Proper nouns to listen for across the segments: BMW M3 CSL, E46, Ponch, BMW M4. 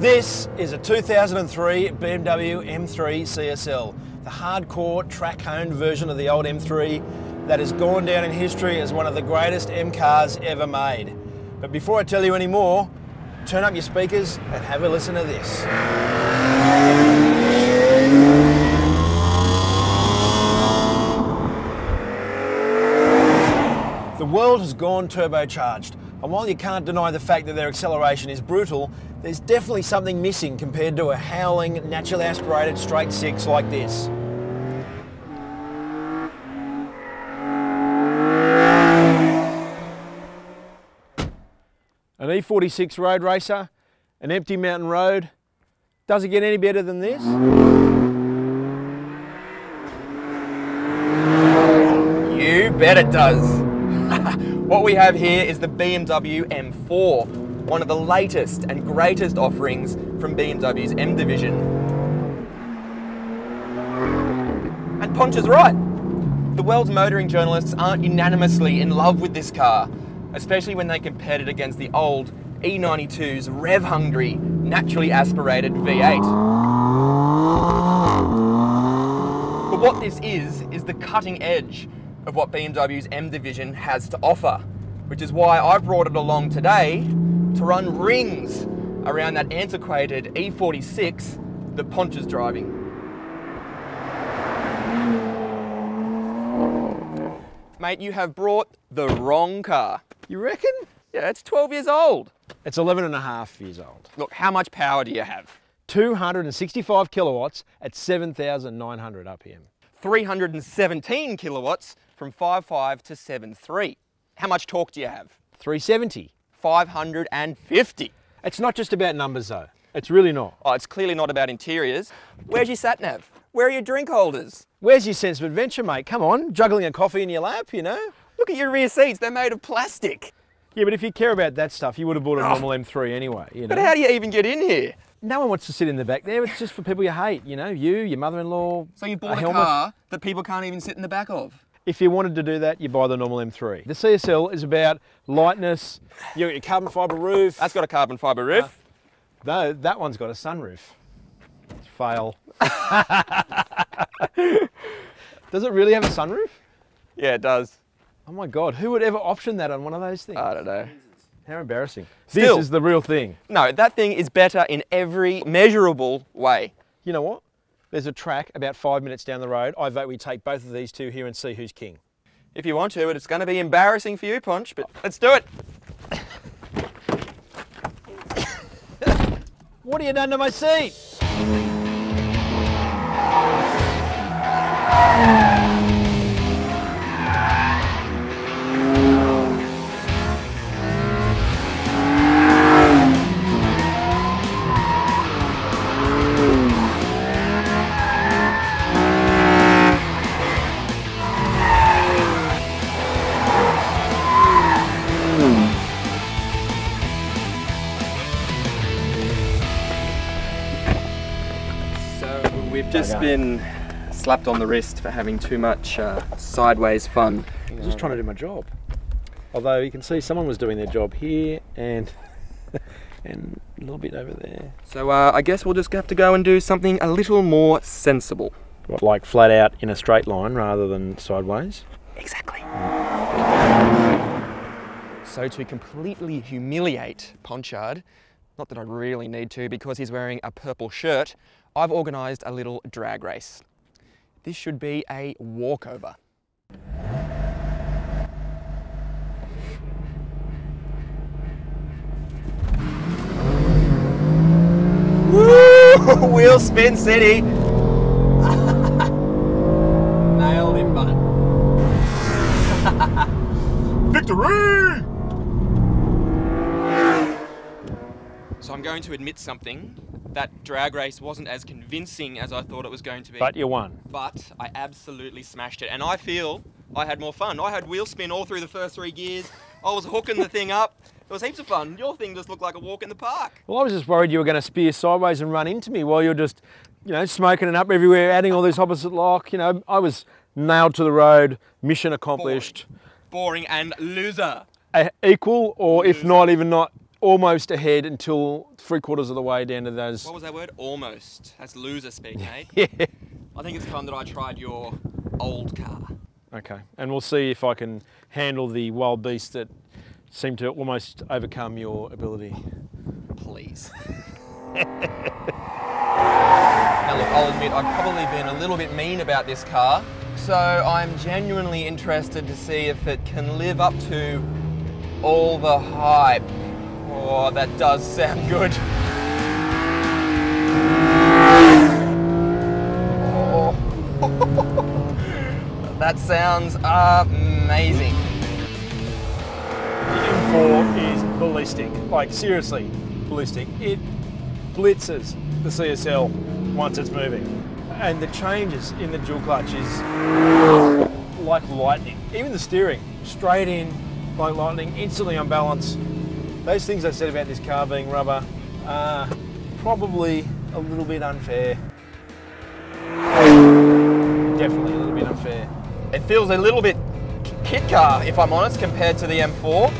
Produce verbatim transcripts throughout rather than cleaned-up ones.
This is a two thousand three B M W M three C S L, the hardcore track-honed version of the old M three that has gone down in history as one of the greatest M cars ever made. But before I tell you any more, turn up your speakers and have a listen to this. The world has gone turbocharged, and while you can't deny the fact that their acceleration is brutal, there's definitely something missing compared to a howling, naturally aspirated straight six like this. An E forty-six road racer, an empty mountain road, does it get any better than this? You bet it does. What we have here is the B M W M four, one of the latest and greatest offerings from B M W's M division. And Ponch is right. The world's motoring journalists aren't unanimously in love with this car, especially when they compared it against the old E ninety-two's rev-hungry, naturally aspirated V eight. But what this is, is the cutting edge of what B M W's M division has to offer, which is why I brought it along today to run rings around that antiquated E forty-six that Ponch is driving. Mate, you have brought the wrong car. You reckon? Yeah, it's twelve years old. It's eleven and a half years old. Look, how much power do you have? two hundred sixty-five kilowatts at seven thousand nine hundred R P M. three hundred seventeen kilowatts from five point five to seven point three. How much torque do you have? three seventy. five hundred fifty. It's not just about numbers though. It's really not. Oh, it's clearly not about interiors. Where's your sat-nav? Where are your drink holders? Where's your sense of adventure, mate? Come on, juggling a coffee in your lap, you know? Look at your rear seats, they're made of plastic. Yeah, but if you care about that stuff, you would have bought a oh. normal M three anyway, you know? But how do you even get in here? No one wants to sit in the back there, it's just for people you hate, you know, you, your mother-in-law. So you bought a, a car that people can't even sit in the back of? If you wanted to do that, you buy the normal M three. The C S L is about lightness, you got your carbon fibre roof. That's got a carbon fibre roof. Uh, no, that one's got a sunroof. Fail. Does it really have a sunroof? Yeah, it does. Oh my God, who would ever option that on one of those things? I don't know. How embarrassing. Still, this is the real thing. No, that thing is better in every measurable way. You know what? There's a track about five minutes down the road. I vote we take both of these two here and see who's king. If you want to, but it's going to be embarrassing for you, Ponch, but let's do it. What have you done to my seat? We've just been slapped on the wrist for having too much uh, sideways fun. I was just trying to do my job. Although you can see someone was doing their job here and and a little bit over there. So uh, I guess we'll just have to go and do something a little more sensible. What, like flat out in a straight line rather than sideways? Exactly. So to completely humiliate Ponchard, not that I really need to because he's wearing a purple shirt, I've organised a little drag race. This should be a walkover. Woo! Wheel spin city! Nailed him, bud. Victory! So I'm going to admit something. That drag race wasn't as convincing as I thought it was going to be. But you won. But I absolutely smashed it. And I feel I had more fun. I had wheel spin all through the first three gears. I was hooking the thing up. It was heaps of fun. Your thing just looked like a walk in the park. Well, I was just worried you were going to spear sideways and run into me while you're just, you know, smoking it up everywhere, adding all this opposite lock. You know, I was nailed to the road, mission accomplished. Boring, Boring and loser. A equal or loser. If not even not almost ahead until three quarters of the way down to those. What was that word? Almost. That's loser speak, mate. Yeah. I think it's time that I tried your old car. Okay, and we'll see if I can handle the wild beasts that seem to almost overcome your ability. Please. Now look, I'll admit I've probably been a little bit mean about this car, so I'm genuinely interested to see if it can live up to all the hype. Oh, that does sound good. Oh. That sounds amazing. The M four is ballistic, like seriously ballistic. It blitzes the C S L once it's moving. And the changes in the dual clutch is like lightning. Even the steering, straight in, like lightning, instantly on balance. Those things I said about this car being rubber are probably a little bit unfair. Definitely a little bit unfair. It feels a little bit kit car, if I'm honest, compared to the M four.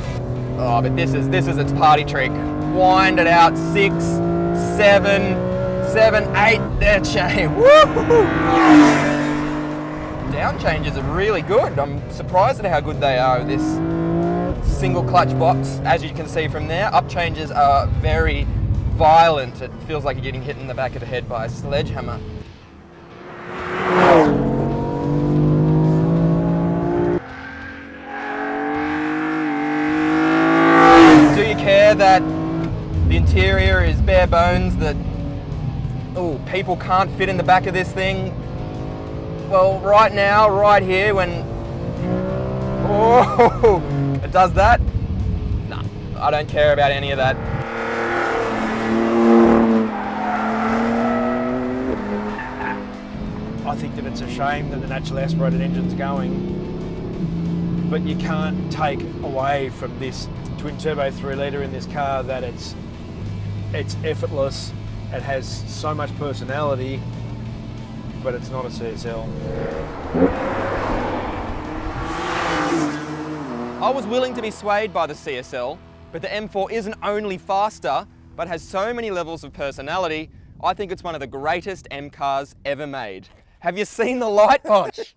Oh, but this is, this is its party trick. Wind it out, six, seven, seven, eight, there chain. Woo-hoo-hoo. Down changes are really good. I'm surprised at how good they are with this single clutch box. As you can see from there, up changes are very violent. It feels like you're getting hit in the back of the head by a sledgehammer. Do you care that the interior is bare bones, that oh, people can't fit in the back of this thing? Well, right now, right here, when oh, it does that? Nah, I don't care about any of that. I think that it's a shame that the naturally aspirated engine's going, but you can't take away from this twin turbo three litre in this car that it's, it's effortless, it has so much personality, but it's not a C S L. I was willing to be swayed by the C S L, but the M four isn't only faster, but has so many levels of personality, I think it's one of the greatest M cars ever made. Have you seen the light punch?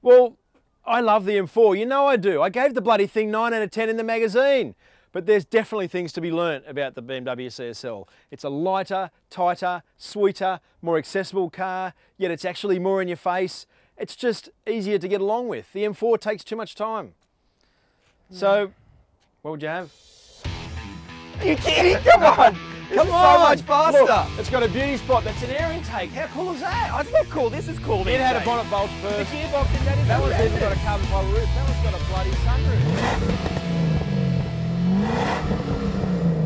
Well, I love the M four, you know I do. I gave the bloody thing nine out of ten in the magazine, but there's definitely things to be learnt about the B M W C S L. It's a lighter, tighter, sweeter, more accessible car, yet it's actually more in your face. It's just easier to get along with. The M four takes too much time. So, what would you have? Are you kidding? Come on! Come it's on! So much faster! Look, it's got a beauty spot. That's an air intake. How cool is that? Oh, it's not cool. This is cool. It intake. Had a bonnet bolt first. The gearbox in that is That one's even got a carbon fiber roof. That one's got a bloody sunroof.